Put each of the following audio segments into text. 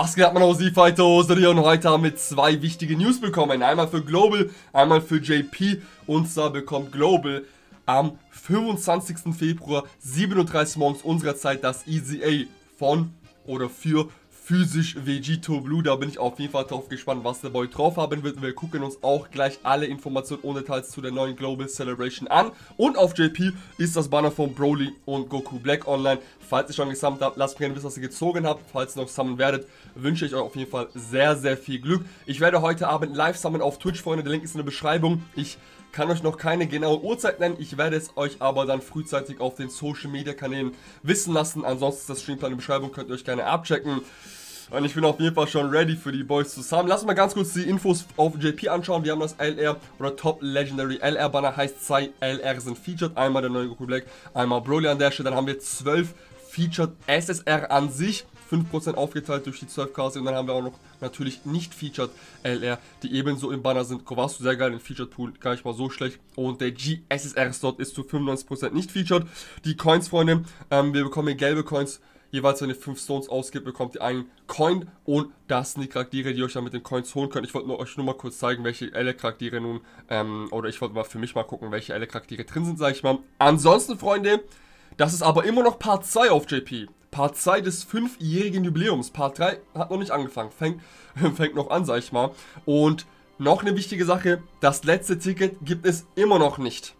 Was geht ab, meine Ozarufighter? Und heute haben wir zwei wichtige News bekommen. Einmal für Global, einmal für JP. Und zwar bekommt Global am 25. Februar 37 Uhr morgens unserer Zeit das EZA von oder für physisch Vegito Blue. Da bin ich auf jeden Fall drauf gespannt, was der Boy drauf haben wird. Wir gucken uns auch gleich alle Informationen und Details zu der neuen Global Celebration an. Und auf JP ist das Banner von Broly und Goku Black online. Falls ihr schon gesammelt habt, lasst mich gerne wissen, was ihr gezogen habt. Falls ihr noch sammeln werdet, wünsche ich euch auf jeden Fall sehr, sehr viel Glück. Ich werde heute Abend live sammeln auf Twitch, Freunde. Der Link ist in der Beschreibung. Ich kann euch noch keine genaue Uhrzeit nennen, ich werde es euch aber dann frühzeitig auf den Social Media Kanälen wissen lassen. Ansonsten ist das Streamplan in der Beschreibung, könnt ihr euch gerne abchecken. Und ich bin auf jeden Fall schon ready für die Boys zusammen. Lass mal ganz kurz die Infos auf JP anschauen. Wir haben das LR oder Top Legendary LR Banner, heißt zwei LR sind featured. Einmal der neue Goku Black, einmal Broly an der Stelle. Dann haben wir 12 featured SSR an sich. 5% aufgeteilt durch die 12K, und dann haben wir auch noch natürlich nicht featured LR, die ebenso im Banner sind. Kovastu, sehr geil, den Featured Pool, gar nicht mal so schlecht. Und der GSSR-Slot ist zu 95% nicht featured. Die Coins, Freunde, wir bekommen hier gelbe Coins. Jeweils, wenn ihr 5 Stones ausgibt, bekommt ihr einen Coin. Und das sind die Charaktere, die ihr euch dann mit den Coins holen könnt. Ich wollte euch nur mal kurz zeigen, welche LR-Charaktere nun, oder ich wollte mal für mich mal gucken, welche LR-Charaktere drin sind, sage ich mal. Ansonsten, Freunde, das ist aber immer noch Part 2 auf JP. Part 2 des 5-jährigen Jubiläums. Part 3 hat noch nicht angefangen. Fängt noch an, sag ich mal. Und noch eine wichtige Sache. Das letzte Ticket gibt es immer noch nicht.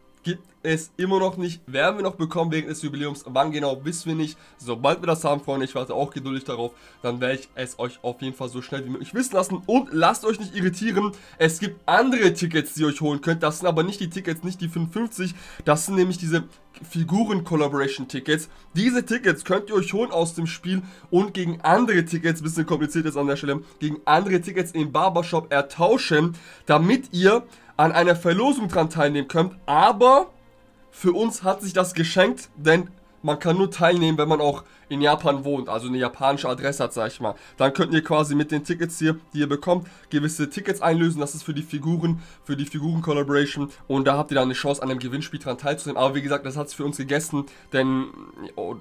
Werden wir noch bekommen wegen des Jubiläums. Wann genau, wissen wir nicht. Sobald wir das haben, Freunde, ich warte auch geduldig darauf, dann werde ich es euch auf jeden Fall so schnell wie möglich wissen lassen. Und lasst euch nicht irritieren, es gibt andere Tickets, die ihr euch holen könnt. Das sind aber nicht die Tickets, nicht die 5,50. Das sind nämlich diese Figuren-Collaboration-Tickets. Diese Tickets könnt ihr euch holen aus dem Spiel und gegen andere Tickets, bisschen kompliziert jetzt an der Stelle, gegen andere Tickets im Barbershop ertauschen, damit ihr an einer Verlosung dran teilnehmen könnt. Aber für uns hat sich das geschenkt, denn man kann nur teilnehmen, wenn man auch in Japan wohnt, also eine japanische Adresse hat, sag ich mal. Dann könnt ihr quasi mit den Tickets hier, die ihr bekommt, gewisse Tickets einlösen. Das ist für die Figuren-Collaboration. Und da habt ihr dann eine Chance, an einem Gewinnspiel dran teilzunehmen. Aber wie gesagt, das hat es für uns gegessen, denn oh,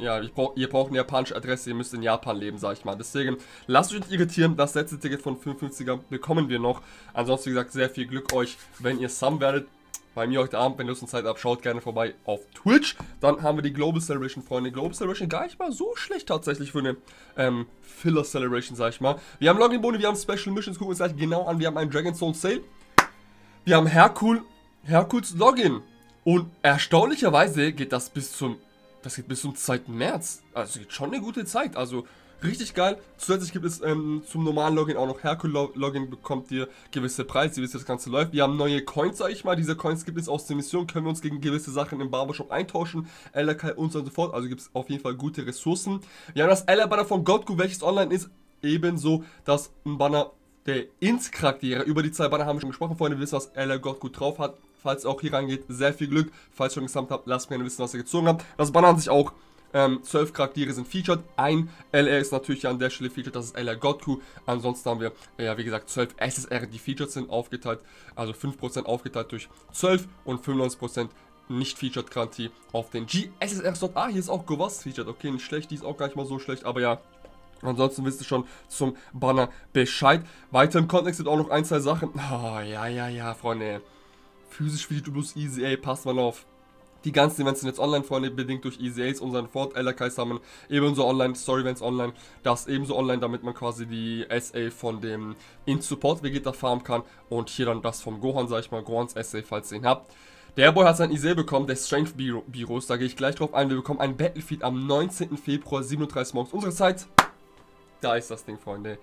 ja, ihr braucht eine japanische Adresse, ihr müsst in Japan leben, sag ich mal. Deswegen lasst euch nicht irritieren, das letzte Ticket von 55er bekommen wir noch. Ansonsten, wie gesagt, sehr viel Glück euch, wenn ihr Sum werdet. Bei mir heute Abend, wenn ihr Lust und Zeit habt, schaut gerne vorbei auf Twitch. Dann haben wir die Global Celebration, Freunde. Global Celebration gar nicht mal so schlecht tatsächlich für eine Filler Celebration, sag ich mal. Wir haben Login-Boni, wir haben Special Missions, gucken uns gleich genau an. Wir haben einen Dragon Soul Sale. Wir haben Herkuls Login. Und erstaunlicherweise geht das bis zum 2. März. Also es geht schon eine gute Zeit, also richtig geil. Zusätzlich gibt es zum normalen Login auch noch Herkul-Login, bekommt ihr gewisse Preise, wie das Ganze läuft. Wir haben neue Coins, sag ich mal. Diese Coins gibt es aus der Mission, können wir uns gegen gewisse Sachen im Barbershop eintauschen, Elakai und so fort. Also gibt es auf jeden Fall gute Ressourcen. Wir haben das LR-Banner von Godku, welches online ist. Ebenso das Banner der Ins-Charaktere. Über die zwei Banner haben wir schon gesprochen, Freunde. Wir wissen, was LR Godku drauf hat. Falls ihr auch hier reingeht, sehr viel Glück. Falls ihr schon gesammelt habt, lasst mir gerne wissen, was ihr gezogen habt. Das Banner an sich auch. 12 Charaktere sind featured, ein LR ist natürlich an der Stelle featured, das ist LR Godku. Ansonsten haben wir, ja wie gesagt, 12 SSR, die featured sind, aufgeteilt, also 5% aufgeteilt durch 12 und 95% nicht featured Garantie auf den GSSR-Slot. Ah, hier ist auch GoWass featured, okay, nicht schlecht, die ist auch gar nicht mal so schlecht, aber ja. Ansonsten wisst ihr schon zum Banner Bescheid. Weiter im Kontext sind auch noch ein, zwei Sachen. Oh, ja, Freunde, physisch Vegito Blue EZA, passt mal auf. Die ganzen Events sind jetzt online, Freunde, bedingt durch EZAs, unseren Fort Elakai Summon, ebenso online, Story-Events online, das ebenso online, damit man quasi die SA von dem In-Support-Vegeta farmen kann und hier dann das vom Gohan, sag ich mal, Gohans SA, falls ihr ihn habt. Der Boy hat sein ESA bekommen, der Strength-Biros, da gehe ich gleich drauf ein, wir bekommen ein Battlefeed am 19. Februar, 37 morgens unserer Zeit. Da ist das Ding, Freunde.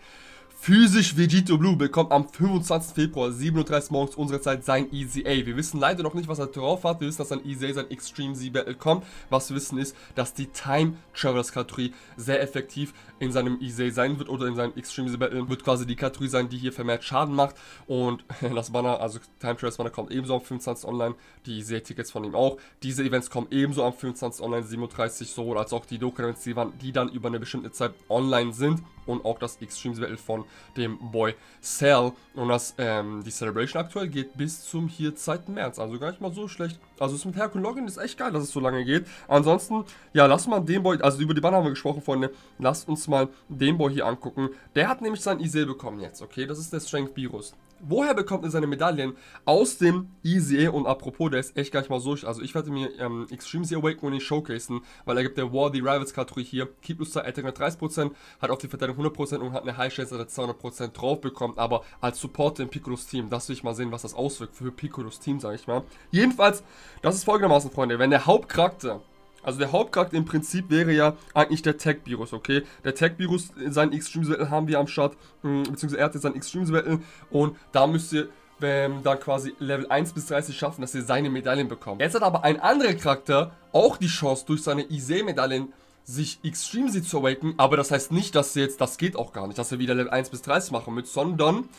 Physisch Vegito Blue bekommt am 25. Februar 7:30 Uhr morgens unserer Zeit sein EZA. Wir wissen leider noch nicht, was er drauf hat. Wir wissen, dass sein EZA, sein Extreme Z-Battle kommt. Was wir wissen ist, dass die Time Travelers Kategorie sehr effektiv in seinem EZA sein wird oder in seinem Extreme Z-Battle wird quasi die Kategorie sein, die hier vermehrt Schaden macht. Und das Banner, also Time Travelers Banner, kommt ebenso am 25. online. Die EZA-Tickets von ihm auch. Diese Events kommen ebenso am 25. online, 7:30 Uhr, sowohl als auch die Doku-Events, die dann über eine bestimmte Zeit online sind. und auch das Extreme Z-Battle von dem Boy Cell. Und das, die Celebration aktuell geht bis zum hier 2. März, also gar nicht mal so schlecht. Also es mit Herk und Login ist echt geil, dass es so lange geht. Ansonsten, ja, lasst mal den Boy, also über die Banner haben wir gesprochen, Freunde. Lasst uns mal den Boy hier angucken. Der hat nämlich sein ISE bekommen jetzt, okay? Das ist der Strength-Virus. Woher bekommt er seine Medaillen? Aus dem EZA. Und apropos, der ist echt gar nicht mal so. Also ich werde mir Extreme Z-Awakening showcasen, weil er gibt der War the Rivals Kategorie hier. Keep Plus 2 Attack mit 30%, hat auf die Verteidigung 100% und hat eine High Chance, dass er 200% drauf bekommt. Aber als Support im Piccolos Team, das will ich mal sehen, was das auswirkt für Piccolos Team, sage ich mal. Jedenfalls, das ist folgendermaßen, Freunde. Wenn der Hauptcharakter... Also der Hauptcharakter im Prinzip wäre ja eigentlich der Tech-Virus, okay? Der Tech-Virus, seinen Extreme-Battle haben wir am Start, beziehungsweise er hat jetzt seinen Extreme-Battle und da müsst ihr dann quasi Level 1 bis 30 schaffen, dass ihr seine Medaillen bekommt. Jetzt hat aber ein anderer Charakter auch die Chance, durch seine ISE-Medaillen sich Extreme Z zu awaken, aber das heißt nicht, dass ihr jetzt, das geht auch gar nicht, dass ihr wieder Level 1 bis 30 machen müsst, sondern...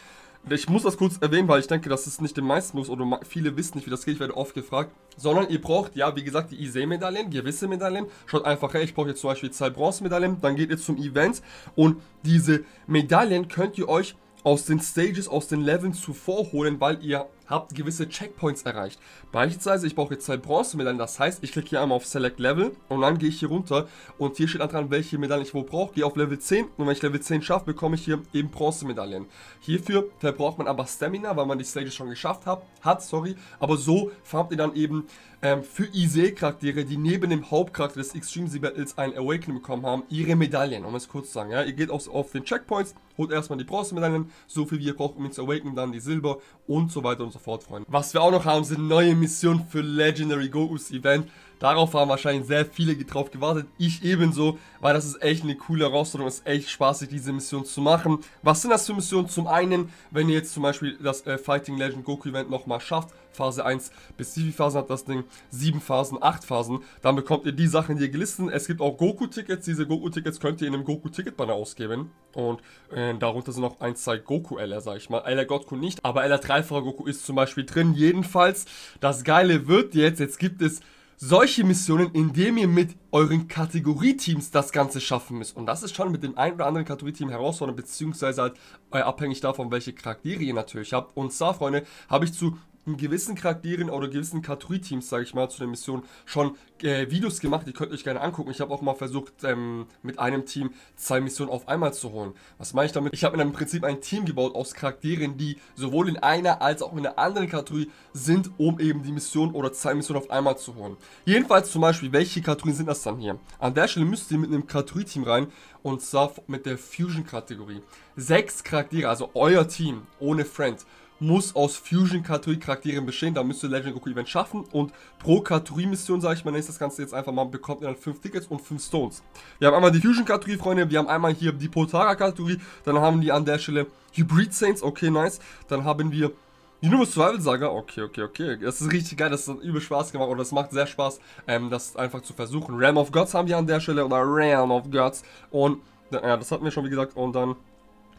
Ich muss das kurz erwähnen, weil ich denke, dass es nicht den meisten muss oder viele wissen nicht, wie das geht. Ich werde oft gefragt, sondern ihr braucht, ja, wie gesagt, die ISE-Medaillen, gewisse Medaillen. Schaut einfach her, ich brauche jetzt zum Beispiel 2 Bronze-Medaillen, dann geht ihr zum Event und diese Medaillen könnt ihr euch aus den Stages, aus den Leveln zuvor holen, weil ihr habt gewisse Checkpoints erreicht. Beispielsweise, ich brauche jetzt 2 Bronzemedaillen, das heißt, ich klicke hier einmal auf Select Level und dann gehe ich hier runter und hier steht dann dran, welche Medaillen ich wo brauche. Gehe auf Level 10 und wenn ich Level 10 schaffe, bekomme ich hier eben Bronzemedaillen. Hierfür verbraucht man aber Stamina, weil man die Stages schon geschafft hat, sorry, aber so farmt ihr dann eben für ISE-Charaktere, die neben dem Hauptcharakter des Extreme Z-Battles einen Awakening bekommen haben, ihre Medaillen, um es kurz zu sagen. Ja? Ihr geht auf den Checkpoints, holt erstmal die Bronzemedaillen, so viel wie ihr braucht, um ihn zu awaken, dann die Silber und so weiter und so fort. Freunde. Was wir auch noch haben, sind neue Missionen für Legendary Gokus Event. Darauf haben wahrscheinlich sehr viele drauf gewartet, ich ebenso, weil das ist echt eine coole Herausforderung, es ist echt spaßig, diese Mission zu machen. Was sind das für Missionen? Zum einen, wenn ihr jetzt zum Beispiel das Fighting Legend Goku Event nochmal schafft, Phase 1 bis wie viele Phasen hat das Ding? 7 Phasen, 8 Phasen, dann bekommt ihr die Sachen, die ihr gelistet sind. Es gibt auch Goku-Tickets, diese Goku-Tickets könnt ihr in einem Goku-Ticket-Banner ausgeben und darunter sind auch ein, 2 Goku-LR, sag ich mal, LR Godku nicht, aber LR 3-facher Goku ist zum Beispiel drin. Jedenfalls, das Geile wird jetzt gibt es solche Missionen, indem ihr mit euren Kategorieteams das Ganze schaffen müsst. Und das ist schon mit dem einen oder anderen Kategorieteam herausfordernd, beziehungsweise halt abhängig davon, welche Charaktere ihr natürlich habt. Und zwar, Freunde, habe ich zu gewissen Charakteren oder gewissen Kategorieteams, sage ich mal, zu der Mission schon Videos gemacht, die könnt ihr euch gerne angucken. Ich habe auch mal versucht, mit einem Team 2 Missionen auf einmal zu holen. Was meine ich damit? Ich habe mir dann im Prinzip ein Team gebaut aus Charakteren, die sowohl in einer als auch in einer anderen Kategorie sind, um eben die Mission oder 2 Missionen auf einmal zu holen. Jedenfalls zum Beispiel, welche Kategorien sind das dann hier? An der Stelle müsst ihr mit einem Kategorieteam rein und zwar mit der Fusion-Kategorie. 6 Charaktere, also euer Team ohne Friend, muss aus Fusion-Kategorie-Charakteren bestehen, da müsst ihr Legend Goku Event schaffen und pro Kategorie-Mission, sage ich mal, ist das Ganze jetzt einfach mal, bekommt ihr dann 5 Tickets und 5 Stones. Wir haben einmal die Fusion-Kategorie, Freunde, wir haben einmal hier die Potara-Kategorie, dann haben die an der Stelle Hybrid Saints, okay, nice, dann haben wir Universe Survival Saga, okay, das ist richtig geil, das hat übel Spaß gemacht, oder das macht sehr Spaß, das einfach zu versuchen. Realm of Gods haben wir an der Stelle, oder Realm of Gods, und, ja, das hatten wir schon, wie gesagt, und dann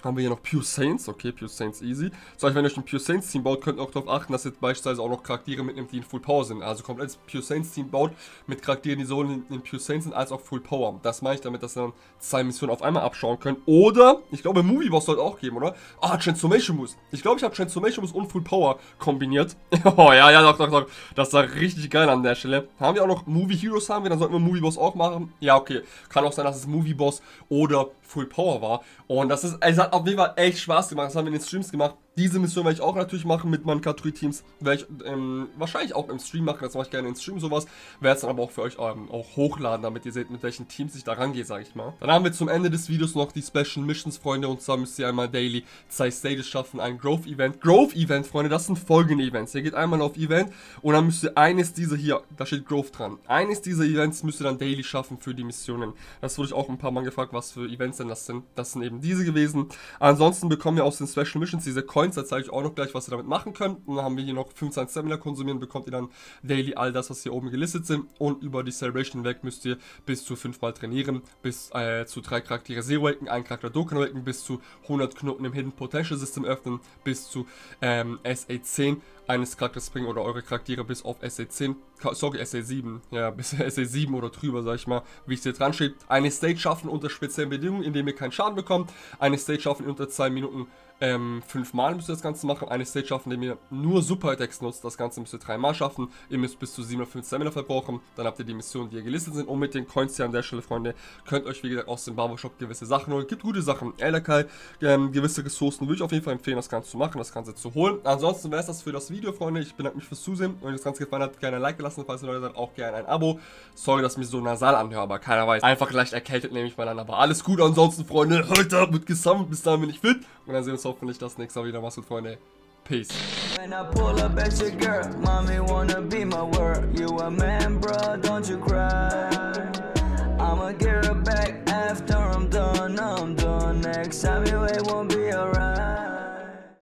haben wir hier noch Pure Saints, okay, Pure Saints easy. Zum Beispiel, wenn ihr euch ein Pure Saints Team baut, könnt ihr auch darauf achten, dass ihr beispielsweise auch noch Charaktere mitnimmt, die in Full Power sind. Also komplett Pure Saints Team baut mit Charakteren, die sowohl in Pure Saints sind, als auch Full Power. Das meine ich damit, dass ihr dann 2 Missionen auf einmal abschauen könnt. Oder, ich glaube, Movie Boss sollte auch geben, oder? Ah, Transformation Boss. Ich glaube, ich habe Transformation Boss und Full Power kombiniert. Oh, ja, doch. Das sah richtig geil an der Stelle. Haben wir auch noch Movie Heroes, haben wir, dann sollten wir Movie Boss auch machen. Ja, okay. Kann auch sein, dass es Movie Boss oder Full Power war. Und das ist, es hat auf jeden Fall echt Spaß gemacht. Das haben wir in den Streams gemacht. Diese Mission werde ich auch natürlich machen mit meinen Kategorie-Teams. Werde ich wahrscheinlich auch im Stream machen. Das mache ich gerne im Stream, sowas. Werde es dann aber auch für euch auch hochladen, damit ihr seht, mit welchen Teams ich da rangehe, sage ich mal. Dann haben wir zum Ende des Videos noch die Special Missions, Freunde. Und zwar müsst ihr einmal daily 2 Stages schaffen. Ein Growth-Event. Growth-Event, Freunde, das sind folgende Events. Ihr geht einmal auf Event und dann müsst ihr eines dieser hier, da steht Growth dran. Eines dieser Events müsst ihr dann daily schaffen für die Missionen. Das wurde ich auch ein paar Mal gefragt, was für Events denn das sind. Das sind eben diese gewesen. Ansonsten bekommen wir aus den Special Missions diese Coins. Da zeige ich auch noch gleich, was ihr damit machen könnt. Und dann haben wir hier noch 15 Stamina konsumieren, bekommt ihr dann daily all das, was hier oben gelistet sind. Und über die Celebration hinweg müsst ihr bis zu 5-mal trainieren, bis zu 3 Charaktere Z-Waken, 1 Charakter Dokkan Waken, bis zu 100 Knoten im Hidden Potential System öffnen, bis zu SA10 eines Charakters bringen oder eure Charaktere bis auf SC10, sorry, SC7, ja, bis SC7 oder drüber, sag ich mal, wie es hier dran steht. Eine Stage schaffen unter speziellen Bedingungen, indem ihr keinen Schaden bekommt. Eine Stage schaffen unter 2 Minuten 5 Mal müsst ihr das Ganze machen. Eine Stage schaffen, indem ihr nur Super-Attacks nutzt. Das Ganze müsst ihr 3 Mal schaffen. Ihr müsst bis zu 750 Stamina verbrauchen. Dann habt ihr die Missionen, die ihr gelistet sind. Und mit den Coins hier an der Stelle, Freunde, könnt euch, wie gesagt, aus dem Barbershop gewisse Sachen holen. Gibt gute Sachen. Elakai, gewisse Ressourcen würde ich auf jeden Fall empfehlen, das Ganze zu machen, das Ganze zu holen. Ansonsten wäre es das für das Video, Freunde. Ich bedanke mich fürs Zusehen. Wenn euch das Ganze gefallen hat, gerne ein Like gelassen. Falls ihr Leute seid, auch gerne ein Abo. Sorry, dass ich mich so nasal anhöre, aber keiner weiß. Einfach leicht erkältet nehme ich mal an. Aber alles gut. Ansonsten, Freunde, heute wird gesammelt. Bis dahin bin ich fit. Und dann sehen wir uns hoffentlich das nächste Mal wieder. Mach's gut, Freunde. Peace. When I pull up at your girl, mommy wanna be my world. You a man, bro, don't you cry.